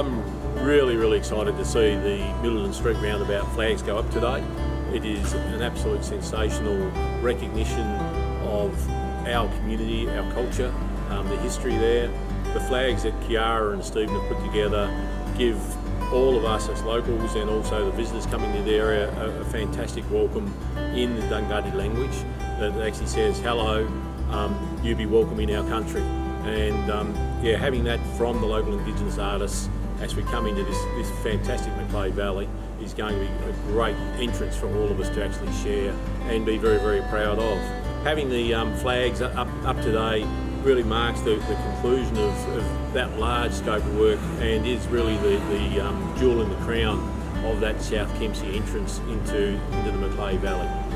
I'm really excited to see the Middleton Street roundabout flags go up today. It is an absolute sensational recognition of our community, our culture, the history there. The flags that Kyara and Stephen have put together give all of us as locals and also the visitors coming to the area a fantastic welcome in the Dhanggati language that actually says, hello, you be welcome in our country. And yeah, having that from the local Indigenous artists as we come into this fantastic Macleay Valley is going to be a great entrance for all of us to actually share and be very proud of. Having the flags up today really marks the conclusion of that large scope of work and is really the jewel in the crown of that South Kempsey entrance into the Macleay Valley.